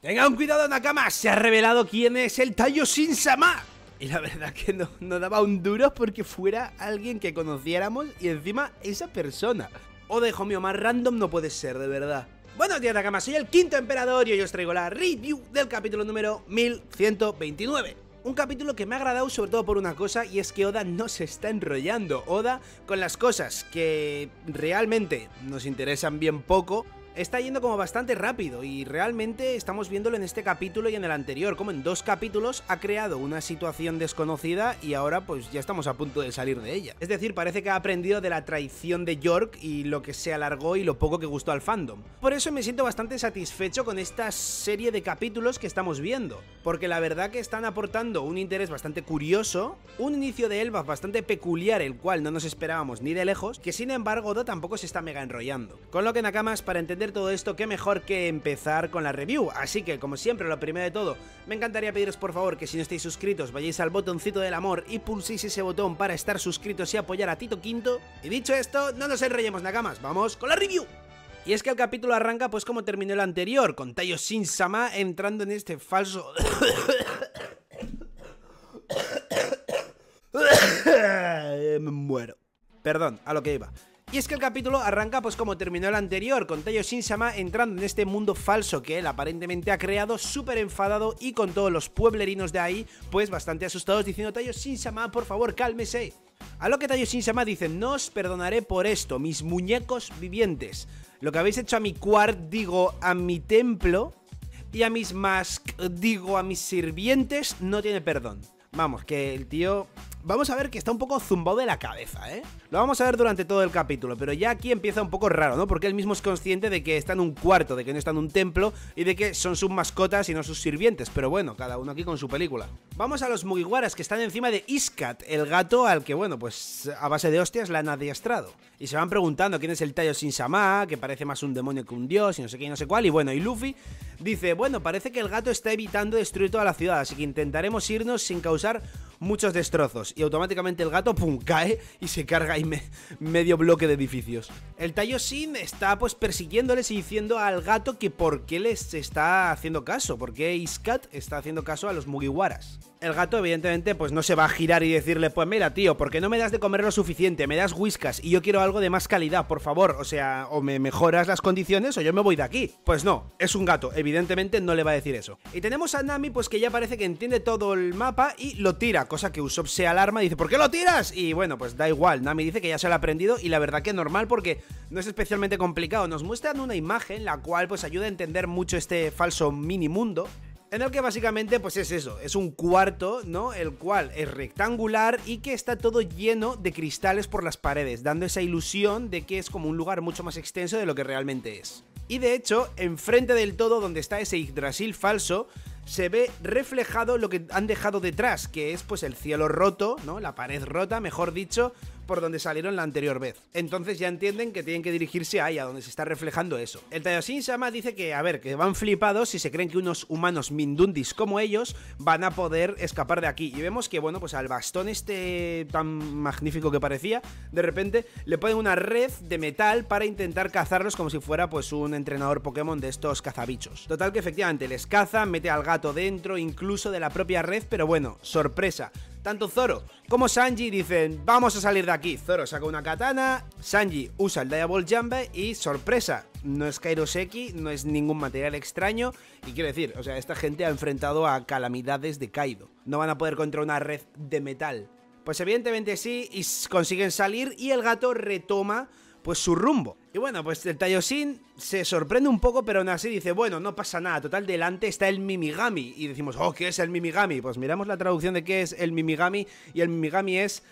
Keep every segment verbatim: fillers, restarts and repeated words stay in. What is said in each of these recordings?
Tengan cuidado, Nakama, se ha revelado quién es el Taiyoshin-sama. Y la verdad que no, no daba un duro porque fuera alguien que conociéramos y encima esa persona. O de homio más random no puede ser, de verdad. Buenos días, Nakama, soy el Quinto Emperador y hoy os traigo la review del capítulo número mil ciento veintinueve. Un capítulo que me ha agradado sobre todo por una cosa, y es que Oda no se está enrollando. Oda, con las cosas que realmente nos interesan bien poco, está yendo como bastante rápido, y realmente estamos viéndolo en este capítulo y en el anterior, como en dos capítulos ha creado una situación desconocida y ahora pues ya estamos a punto de salir de ella. Es decir, parece que ha aprendido de la traición de York y lo que se alargó y lo poco que gustó al fandom. Por eso me siento bastante satisfecho con esta serie de capítulos que estamos viendo, porque la verdad que están aportando un interés bastante curioso, un inicio de Elbaf bastante peculiar, el cual no nos esperábamos ni de lejos, que sin embargo Oda tampoco se está mega enrollando. Con lo que, Nakamas, para entender todo esto, qué mejor que empezar con la review. Así que, como siempre, lo primero de todo, me encantaría pediros por favor que si no estáis suscritos vayáis al botoncito del amor y pulséis ese botón para estar suscritos y apoyar a Tito Quinto. Y dicho esto, no nos enrollemos, Nakamas, vamos con la review. Y es que el capítulo arranca pues como terminó el anterior, con Taiyoshin-sama entrando en este falso... Me muero. Perdón, a lo que iba. Y es que el capítulo arranca pues como terminó el anterior, con Taiyoshin-sama entrando en este mundo falso que él aparentemente ha creado, súper enfadado y con todos los pueblerinos de ahí pues bastante asustados, diciendo: Taiyoshin-sama, por favor, cálmese. A lo que Taiyoshin-sama dice: no os perdonaré por esto, mis muñecos vivientes. Lo que habéis hecho a mi cuart, digo, a mi templo, y a mis mask, digo, a mis sirvientes, no tiene perdón. Vamos, que el tío... Vamos a ver que está un poco zumbado de la cabeza, ¿eh? Lo vamos a ver durante todo el capítulo, pero ya aquí empieza un poco raro, ¿no? Porque él mismo es consciente de que está en un cuarto, de que no está en un templo y de que son sus mascotas y no sus sirvientes. Pero bueno, cada uno aquí con su película. Vamos a los Mugiwaras, que están encima de Iscat, el gato al que, bueno, pues a base de hostias la han adiestrado. Y se van preguntando quién es el Taiyoshin-sama, que parece más un demonio que un dios y no sé qué y no sé cuál. Y bueno, y Luffy dice: bueno, parece que el gato está evitando destruir toda la ciudad, así que intentaremos irnos sin causar muchos destrozos. Y automáticamente el gato, pum, cae y se carga ahí me, medio bloque de edificios. El Taiyoshin está pues persiguiéndoles y diciendo al gato que por qué les está haciendo caso, por qué Iscat está haciendo caso a los Mugiwaras. El gato evidentemente pues no se va a girar y decirle: pues mira, tío, porque no me das de comer lo suficiente, me das whiskas y yo quiero algo de más calidad, por favor, o sea, o me mejoras las condiciones o yo me voy de aquí. Pues no, es un gato, evidentemente no le va a decir eso. Y tenemos a Nami pues que ya parece que entiende todo el mapa y lo tira, cosa que Usopp se alarma y dice: ¿por qué lo tiras? Y bueno, pues da igual, Nami dice que ya se lo ha aprendido y la verdad que normal porque no es especialmente complicado. Nos muestran una imagen la cual pues ayuda a entender mucho este falso mini mundo, en el que básicamente pues es eso, es un cuarto, ¿no? El cual es rectangular y que está todo lleno de cristales por las paredes, dando esa ilusión de que es como un lugar mucho más extenso de lo que realmente es. Y de hecho, enfrente del todo, donde está ese Yggdrasil falso, se ve reflejado lo que han dejado detrás, que es pues el cielo roto, ¿no? La pared rota, mejor dicho, por donde salieron la anterior vez. Entonces ya entienden que tienen que dirigirse ahí, a donde se está reflejando eso. El Taiyoshin-sama dice que, a ver, que van flipados si se creen que unos humanos mindundis como ellos van a poder escapar de aquí. Y vemos que, bueno, pues al bastón este tan magnífico que parecía, de repente le ponen una red de metal para intentar cazarlos como si fuera pues un entrenador Pokémon de estos cazabichos. Total que efectivamente les caza, mete al gato dentro incluso de la propia red, pero bueno, sorpresa, tanto Zoro como Sanji dicen: vamos a salir de aquí. Zoro saca una katana, Sanji usa el Diabol Jumbe y sorpresa, no es Kairoseki, no es ningún material extraño. Y quiero decir, o sea, esta gente ha enfrentado a calamidades de Kaido, no van a poder contra una red de metal. Pues evidentemente sí, y consiguen salir y el gato retoma pues su rumbo. Y bueno, pues el Taiyoshin se sorprende un poco, pero aún así dice: bueno, no pasa nada, total, delante está el Mimigami. Y decimos: oh, ¿qué es el Mimigami? Pues miramos la traducción de qué es el Mimigami, y el Mimigami es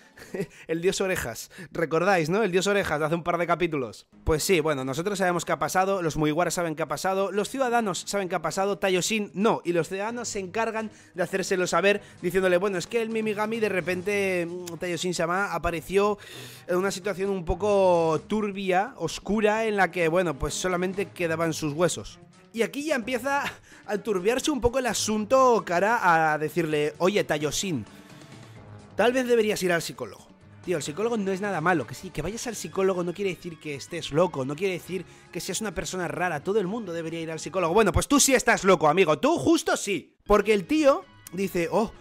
el dios orejas. ¿Recordáis, no? El dios orejas de hace un par de capítulos. Pues sí, bueno, nosotros sabemos qué ha pasado, los Mugiwaras saben qué ha pasado, los ciudadanos saben qué ha pasado, Taiyoshin no, y los ciudadanos se encargan de hacérselo saber, diciéndole: bueno, es que el Mimigami de repente, Taiyoshin-sama, apareció en una situación un poco turbia, oscura, en la que, bueno, pues solamente quedaban sus huesos. Y aquí ya empieza a turbiarse un poco el asunto cara a decirle: oye, Taiyoshin, tal vez deberías ir al psicólogo. Tío, el psicólogo no es nada malo. Que sí, que vayas al psicólogo no quiere decir que estés loco. No quiere decir que seas una persona rara. Todo el mundo debería ir al psicólogo. Bueno, pues tú sí estás loco, amigo. Tú justo sí. Porque el tío dice, oh,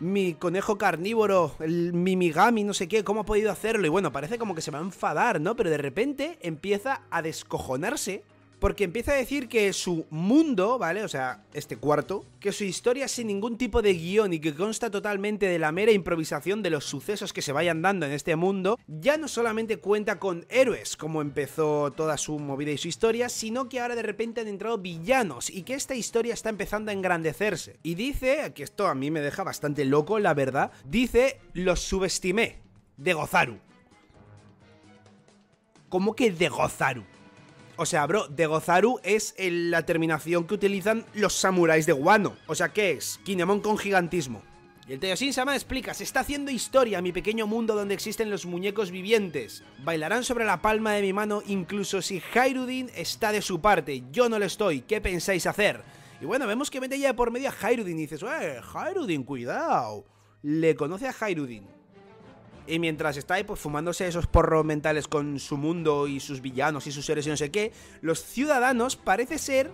mi conejo carnívoro, el Mimigami, no sé qué, ¿cómo ha podido hacerlo? Y bueno, parece como que se va a enfadar, ¿no? Pero de repente empieza a descojonarse porque empieza a decir que su mundo, ¿vale? O sea, este cuarto, que su historia es sin ningún tipo de guión y que consta totalmente de la mera improvisación de los sucesos que se vayan dando en este mundo, ya no solamente cuenta con héroes, como empezó toda su movida y su historia, sino que ahora de repente han entrado villanos y que esta historia está empezando a engrandecerse. Y dice, que esto a mí me deja bastante loco, la verdad, dice, los subestimé, de Gozaru. ¿Cómo que de Gozaru? O sea, bro, de Gozaru es el, la terminación que utilizan los samuráis de Wano. O sea, ¿qué es? Kinemon con gigantismo. Y el Taiyoshin-sama explica, se está haciendo historia mi pequeño mundo donde existen los muñecos vivientes. Bailarán sobre la palma de mi mano incluso si Hajrudin está de su parte. Yo no lo estoy, ¿qué pensáis hacer? Y bueno, vemos que mete ya por medio a Hajrudin y dices, ¡eh, Hajrudin, cuidado! Le conoce a Hajrudin. Y mientras está ahí pues fumándose esos porros mentales con su mundo y sus villanos y sus seres y no sé qué, los ciudadanos parece ser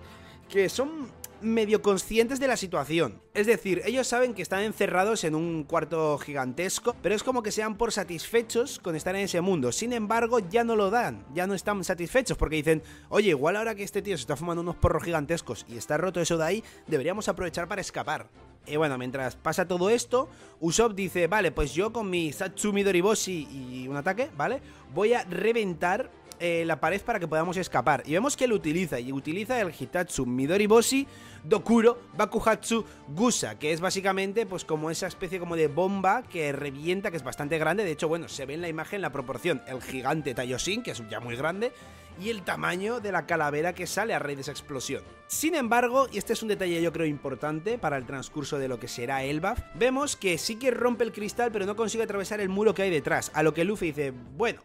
que son medio conscientes de la situación. Es decir, ellos saben que están encerrados en un cuarto gigantesco, pero es como que se dan por satisfechos con estar en ese mundo. Sin embargo, ya no lo dan, ya no están satisfechos porque dicen, oye, igual ahora que este tío se está fumando unos porros gigantescos y está roto eso de ahí, deberíamos aprovechar para escapar. Y bueno, mientras pasa todo esto, Usopp dice, vale, pues yo con mi Satsumi Doriboshi y un ataque, ¿vale? Voy a reventar Eh, la pared para que podamos escapar. Y vemos que él utiliza, y utiliza el Hitatsu Midoriboshi, Dokuro, Bakuhatsu, Gusa, que es básicamente pues como esa especie como de bomba que revienta, que es bastante grande. De hecho, bueno, se ve en la imagen la proporción, el gigante Taiyoshin, que es ya muy grande, y el tamaño de la calavera que sale a raíz de esa explosión. Sin embargo, y este es un detalle yo creo importante para el transcurso de lo que será Elbaf, vemos que sí que rompe el cristal, pero no consigue atravesar el muro que hay detrás, a lo que Luffy dice, bueno,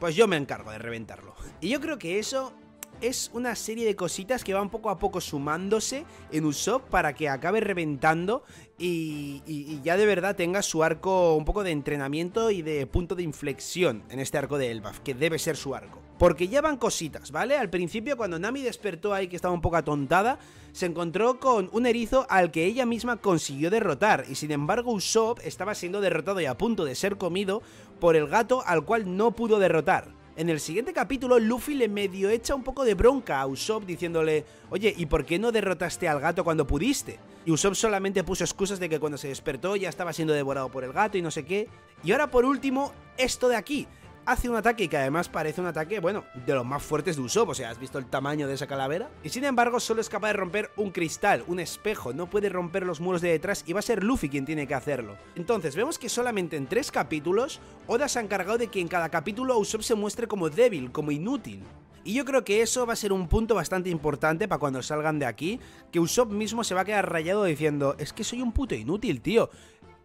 pues yo me encargo de reventarlo. Y yo creo que eso es una serie de cositas que van poco a poco sumándose en Usopp para que acabe reventando y, y, y ya de verdad tenga su arco un poco de entrenamiento y de punto de inflexión en este arco de Elbaf, que debe ser su arco. Porque ya van cositas, ¿vale? Al principio, cuando Nami despertó ahí, que estaba un poco atontada, se encontró con un erizo al que ella misma consiguió derrotar. Y sin embargo, Usopp estaba siendo derrotado y a punto de ser comido por el gato al cual no pudo derrotar. En el siguiente capítulo, Luffy le medio echa un poco de bronca a Usopp diciéndole, oye, ¿y por qué no derrotaste al gato cuando pudiste? Y Usopp solamente puso excusas de que cuando se despertó ya estaba siendo devorado por el gato y no sé qué. Y ahora, por último, esto de aquí. Hace un ataque que además parece un ataque, bueno, de los más fuertes de Usopp, o sea, ¿has visto el tamaño de esa calavera? Y sin embargo solo es capaz de romper un cristal, un espejo, no puede romper los muros de detrás y va a ser Luffy quien tiene que hacerlo. Entonces vemos que solamente en tres capítulos, Oda se ha encargado de que en cada capítulo Usopp se muestre como débil, como inútil. Y yo creo que eso va a ser un punto bastante importante para cuando salgan de aquí, que Usopp mismo se va a quedar rayado diciendo, es que soy un puto inútil, tío.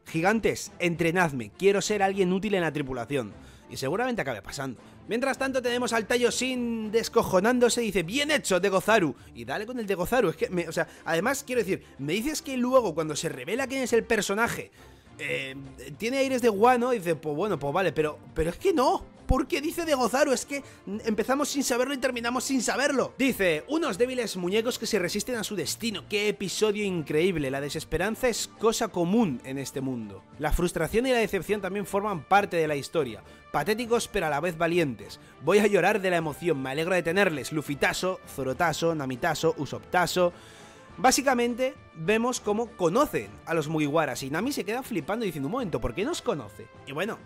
Gigantes, entrenadme, quiero ser alguien útil en la tripulación. Y seguramente acabe pasando. Mientras tanto tenemos al Taiyoshin descojonándose. Dice, bien hecho, de Gozaru. Y dale con el de Gozaru. Es que, me, o sea, además quiero decir, me dices que luego cuando se revela quién es el personaje, eh, tiene aires de Wano. Y dice, pues bueno, pues vale, pero, pero es que no. Porque dice de Gozaru, es que empezamos sin saberlo y terminamos sin saberlo. Dice, unos débiles muñecos que se resisten a su destino. Qué episodio increíble, la desesperanza es cosa común en este mundo. La frustración y la decepción también forman parte de la historia. Patéticos pero a la vez valientes. Voy a llorar de la emoción, me alegro de tenerles. Lufitazo, Zorotazo, Namitazo, Usopptazo. Básicamente vemos cómo conocen a los Mugiwaras y Nami se queda flipando diciendo, un momento, ¿por qué nos conoce? Y bueno,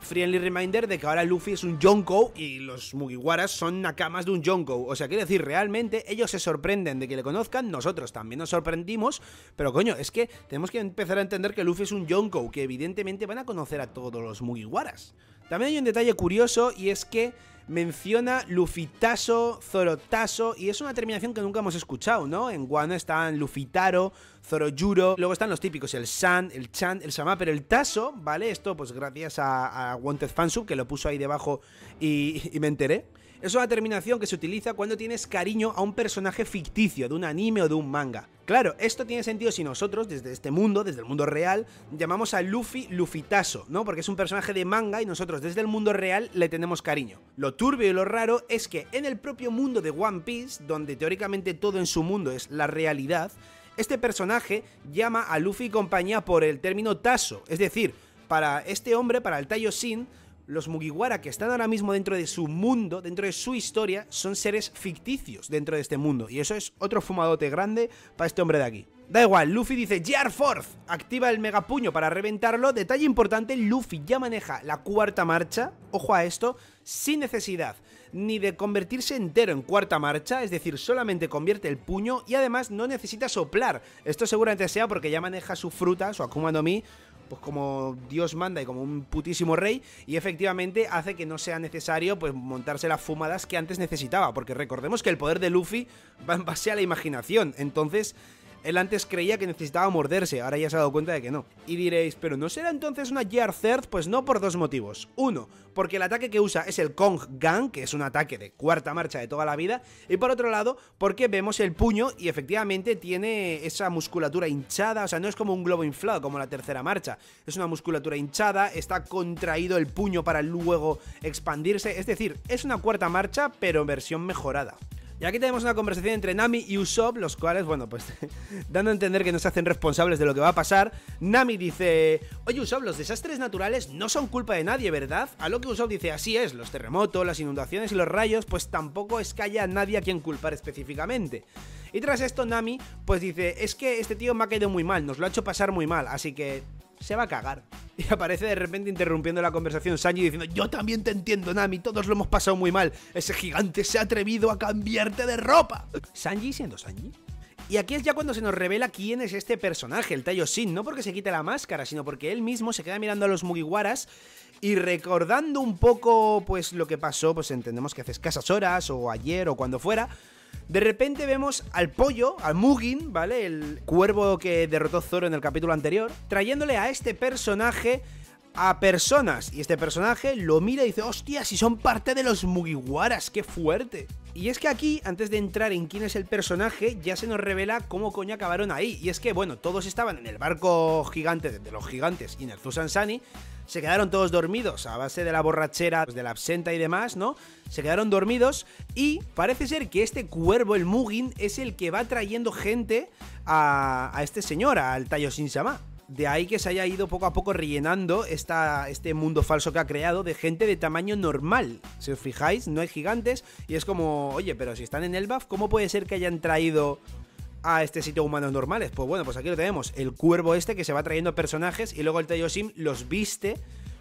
friendly reminder de que ahora Luffy es un Yonko y los Mugiwaras son nakamas de un Yonko. O sea, quiere decir, realmente ellos se sorprenden de que le conozcan, nosotros también nos sorprendimos, pero coño, es que tenemos que empezar a entender que Luffy es un Yonko, que evidentemente van a conocer a todos los Mugiwaras. También hay un detalle curioso y es que menciona Lufitazo, Zorotazo y es una terminación que nunca hemos escuchado, ¿no? En Wano están Lufitaro, Zoroyuro, luego están los típicos, el San, el Chan, el Sama, pero el Tazo, ¿vale? Esto pues gracias a, a Wanted Fansub que lo puso ahí debajo y, y me enteré. Es una terminación que se utiliza cuando tienes cariño a un personaje ficticio de un anime o de un manga. Claro, esto tiene sentido si nosotros, desde este mundo, desde el mundo real, llamamos a Luffy Lufitazo, ¿no? Porque es un personaje de manga y nosotros desde el mundo real le tenemos cariño. Lo turbio y lo raro es que en el propio mundo de One Piece, donde teóricamente todo en su mundo es la realidad, este personaje llama a Luffy y compañía por el término Tazo. Es decir, para este hombre, para el Taiyoshin, los Mugiwara que están ahora mismo dentro de su mundo, dentro de su historia, son seres ficticios dentro de este mundo. Y eso es otro fumadote grande para este hombre de aquí. Da igual, Luffy dice Gear Fourth, activa el megapuño para reventarlo. Detalle importante, Luffy ya maneja la cuarta marcha, ojo a esto, sin necesidad ni de convertirse entero en cuarta marcha, es decir, solamente convierte el puño y además no necesita soplar. Esto seguramente sea porque ya maneja su fruta, su Akuma no Mi, pues como Dios manda y como un putísimo rey, y efectivamente hace que no sea necesario pues montarse las fumadas que antes necesitaba, porque recordemos que el poder de Luffy va en base a la imaginación, entonces él antes creía que necesitaba morderse, ahora ya se ha dado cuenta de que no. Y diréis, ¿pero no será entonces una Gear Third? Pues no, por dos motivos. Uno, porque el ataque que usa es el Kong Gun, que es un ataque de cuarta marcha de toda la vida. Y por otro lado, porque vemos el puño y efectivamente tiene esa musculatura hinchada. O sea, no es como un globo inflado, como la tercera marcha. Es una musculatura hinchada, está contraído el puño para luego expandirse. Es decir, es una cuarta marcha, pero en versión mejorada. Y aquí tenemos una conversación entre Nami y Usopp, los cuales, bueno, pues dando a entender que no se hacen responsables de lo que va a pasar. Nami dice, oye Usopp, los desastres naturales no son culpa de nadie, ¿verdad? A lo que Usopp dice, así es, los terremotos, las inundaciones y los rayos, pues tampoco es que haya nadie a quien culpar específicamente. Y tras esto Nami, pues dice, es que este tío me ha caído muy mal, nos lo ha hecho pasar muy mal, así que se va a cagar. Y aparece de repente interrumpiendo la conversación Sanji diciendo, yo también te entiendo Nami, todos lo hemos pasado muy mal, ese gigante se ha atrevido a cambiarte de ropa. Sanji siendo Sanji. Y aquí es ya cuando se nos revela quién es este personaje, el Taiyoshin, no porque se quite la máscara, sino porque él mismo se queda mirando a los Mugiwaras y recordando un poco pues lo que pasó, pues entendemos que hace escasas horas o ayer o cuando fuera. De repente vemos al pollo, al Mugin, ¿vale? El cuervo que derrotó Zoro en el capítulo anterior, trayéndole a este personaje a personas. Y este personaje lo mira y dice, hostia, si son parte de los Mugiwaras, qué fuerte. Y es que aquí, antes de entrar en quién es el personaje, ya se nos revela cómo coño acabaron ahí. Y es que, bueno, todos estaban en el barco gigante de los gigantes y en el Susansani. Se quedaron todos dormidos a base de la borrachera, pues, de la absenta y demás, ¿no? Se quedaron dormidos y parece ser que este cuervo, el Mugin, es el que va trayendo gente a, a este señor, al Taiyoshin-sama. De ahí que se haya ido poco a poco rellenando esta, este mundo falso que ha creado de gente de tamaño normal. Si os fijáis, no hay gigantes y es como, oye, pero si están en Elbaf, ¿cómo puede ser que hayan traído a este sitio humanos normales? Pues bueno, pues aquí lo tenemos, el cuervo este que se va trayendo personajes y luego el Taiyoshin los viste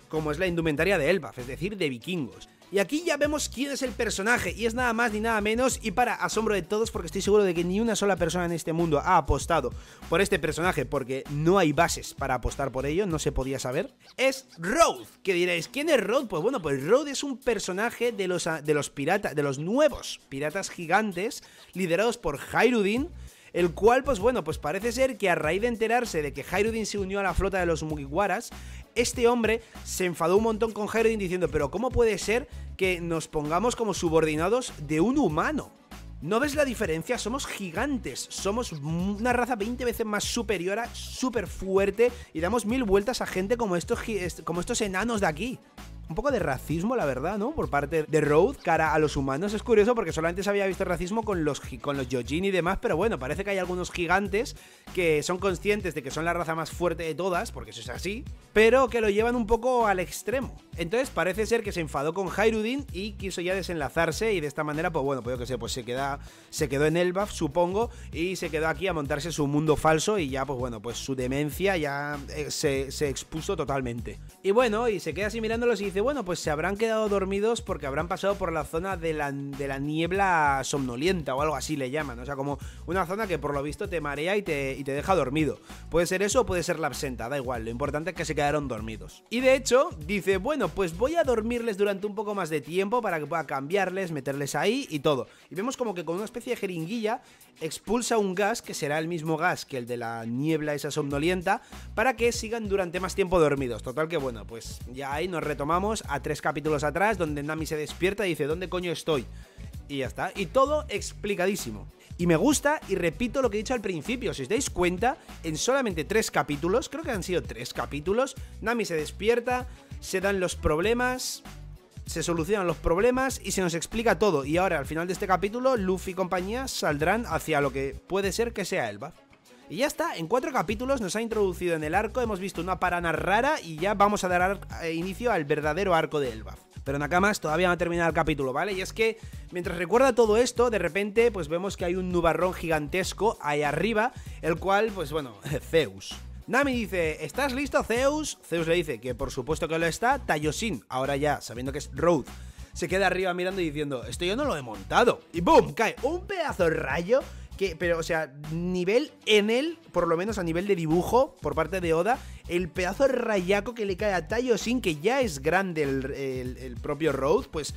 como es la indumentaria de Elbaf, es decir, de vikingos. Y aquí ya vemos quién es el personaje, y es nada más ni nada menos, y para asombro de todos, porque estoy seguro de que ni una sola persona en este mundo ha apostado por este personaje, porque no hay bases para apostar por ello, no se podía saber, es Road. Que diréis, ¿quién es Road? Pues bueno, pues Road es un personaje de los, de los piratas, de los nuevos piratas gigantes, liderados por Hajrudin, el cual, pues bueno, pues parece ser que a raíz de enterarse de que Hajrudin se unió a la flota de los Mugiwaras, este hombre se enfadó un montón con Hajrudin diciendo, pero ¿cómo puede ser que nos pongamos como subordinados de un humano? ¿No ves la diferencia? Somos gigantes, somos una raza veinte veces más superior, súper fuerte, y damos mil vueltas a gente como estos, como estos enanos de aquí. Un poco de racismo, la verdad, ¿no? Por parte de Road, cara a los humanos. Es curioso porque solamente se había visto racismo con los, con los Yojin y demás, pero bueno, parece que hay algunos gigantes que son conscientes de que son la raza más fuerte de todas, porque eso es así, pero que lo llevan un poco al extremo. Entonces parece ser que se enfadó con Hajrudin y quiso ya desenlazarse y de esta manera, pues bueno, pues yo que sé, pues se, queda, se quedó en Elbaf, supongo, y se quedó aquí a montarse su mundo falso y ya, pues bueno, pues su demencia ya se, se expuso totalmente. Y bueno, y se queda así mirándolos y dice, bueno, pues se habrán quedado dormidos porque habrán pasado por la zona de la, de la niebla somnolienta o algo así le llaman, o sea, como una zona que por lo visto te marea y te, y te deja dormido. Puede ser eso o puede ser la absenta, da igual, lo importante es que se quedaron dormidos. Y de hecho, dice, bueno, pues voy a dormirles durante un poco más de tiempo para que pueda cambiarles, meterles ahí y todo. Y vemos como que con una especie de jeringuilla expulsa un gas que será el mismo gas que el de la niebla esa somnolienta para que sigan durante más tiempo dormidos. Total que bueno, pues ya ahí nos retomamos a tres capítulos atrás, donde Nami se despierta y dice, ¿dónde coño estoy? Y ya está, y todo explicadísimo. Y me gusta, y repito lo que he dicho al principio, si os dais cuenta, en solamente tres capítulos, creo que han sido tres capítulos, Nami se despierta, se dan los problemas, se solucionan los problemas y se nos explica todo. Y ahora, al final de este capítulo, Luffy y compañía saldrán hacia lo que puede ser que sea Elba. Y ya está, en cuatro capítulos nos ha introducido en el arco, hemos visto una parana rara y ya vamos a dar inicio al verdadero arco de Elbaf. Pero Nakamas, todavía no ha terminado el capítulo, ¿vale? Y es que, mientras recuerda todo esto, de repente, pues vemos que hay un nubarrón gigantesco ahí arriba, el cual, pues bueno, Zeus. Nami dice, ¿estás listo, Zeus? Zeus le dice que por supuesto que lo está. Taiyoshin, ahora ya, sabiendo que es Road, se queda arriba mirando y diciendo, esto yo no lo he montado. Y ¡boom! Cae un pedazo de rayo. Que, pero, o sea, nivel en él, por lo menos a nivel de dibujo, por parte de Oda, el pedazo de rayaco que le cae a Taiyoshin, que ya es grande el, el, el propio Road, pues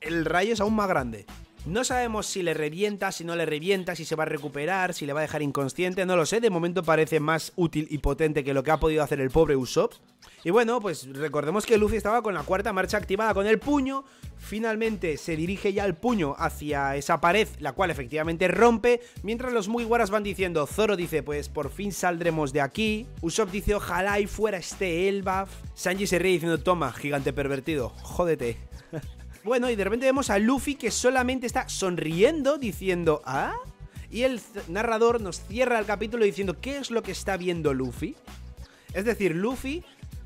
el rayo es aún más grande. No sabemos si le revienta, si no le revienta, si se va a recuperar, si le va a dejar inconsciente, no lo sé. De momento parece más útil y potente que lo que ha podido hacer el pobre Usopp. Y bueno, pues recordemos que Luffy estaba con la cuarta marcha activada con el puño. Finalmente se dirige ya el puño hacia esa pared, la cual efectivamente rompe. Mientras los Mugiwaras van diciendo, Zoro dice, pues por fin saldremos de aquí. Usopp dice, ojalá y fuera este Elbaf. Sanji se ríe diciendo, toma, gigante pervertido, jódete. Bueno, y de repente vemos a Luffy que solamente está sonriendo, diciendo, ah. Y el narrador nos cierra el capítulo diciendo, ¿qué es lo que está viendo Luffy? Es decir, Luffy...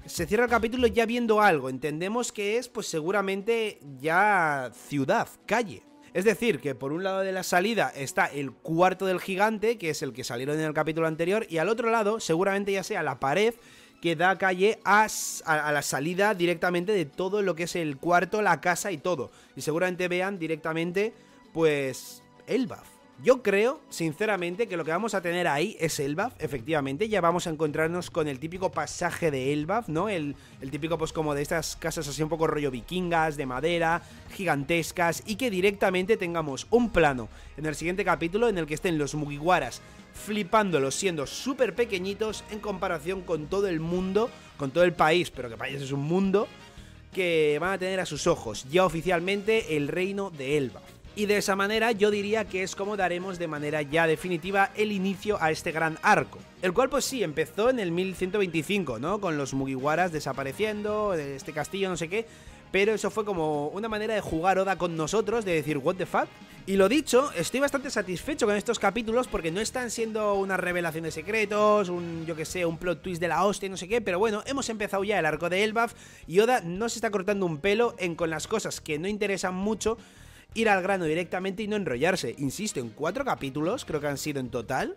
se cierra el capítulo ya viendo algo, entendemos que es pues seguramente ya ciudad, calle. Es decir, que por un lado de la salida está el cuarto del gigante, que es el que salieron en el capítulo anterior, y al otro lado seguramente ya sea la pared que da calle a, a, a la salida directamente de todo lo que es el cuarto, la casa y todo. Y seguramente vean directamente pues Elbaf. Yo creo, sinceramente, que lo que vamos a tener ahí es Elbaf, efectivamente. Ya vamos a encontrarnos con el típico pasaje de Elbaf, ¿no? El, el típico, pues, como de estas casas así un poco rollo vikingas, de madera, gigantescas. Y que directamente tengamos un plano en el siguiente capítulo en el que estén los Mugiwaras flipándolos, siendo súper pequeñitos en comparación con todo el mundo, con todo el país, pero que país es un mundo, que van a tener a sus ojos ya oficialmente el reino de Elbaf. Y de esa manera yo diría que es como daremos de manera ya definitiva el inicio a este gran arco. El cual pues sí, empezó en el mil ciento veinticinco, ¿no? Con los Mugiwaras desapareciendo, este castillo no sé qué. Pero eso fue como una manera de jugar Oda con nosotros, de decir what the fuck. Y lo dicho, estoy bastante satisfecho con estos capítulos porque no están siendo una revelación de secretos, un, yo que sé, un plot twist de la hostia, no sé qué. Pero bueno, hemos empezado ya el arco de Elbaf y Oda no se está cortando un pelo en con las cosas que no interesan mucho. Ir al grano directamente y no enrollarse. Insisto, en cuatro capítulos, creo que han sido en total,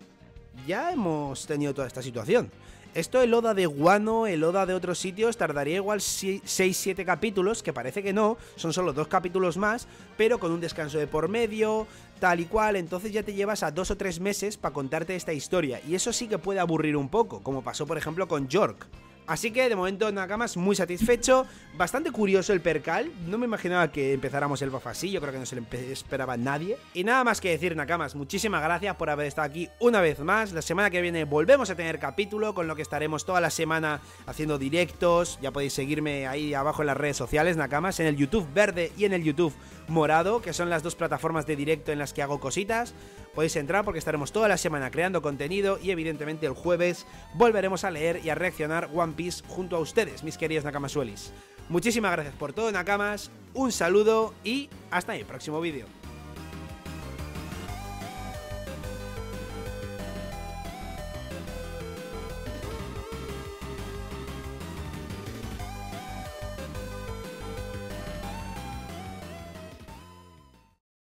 ya hemos tenido toda esta situación. Esto el Oda de Wano, el Oda de otros sitios, tardaría igual seis siete capítulos, que parece que no, son solo dos capítulos más, pero con un descanso de por medio, tal y cual, entonces ya te llevas a dos o tres meses para contarte esta historia, y eso sí que puede aburrir un poco, como pasó por ejemplo con York. Así que de momento Nakamas muy satisfecho, bastante curioso el percal, no me imaginaba que empezáramos el buff así, yo creo que no se lo esperaba nadie. Y nada más que decir Nakamas, muchísimas gracias por haber estado aquí una vez más, la semana que viene volvemos a tener capítulo, con lo que estaremos toda la semana haciendo directos, ya podéis seguirme ahí abajo en las redes sociales Nakamas, en el YouTube verde y en el YouTube morado, que son las dos plataformas de directo en las que hago cositas, podéis entrar porque estaremos toda la semana creando contenido y evidentemente el jueves volveremos a leer y a reaccionar One Piece junto a ustedes, mis queridos Nakamasuelis. Muchísimas gracias por todo, Nakamas, un saludo y hasta el próximo vídeo.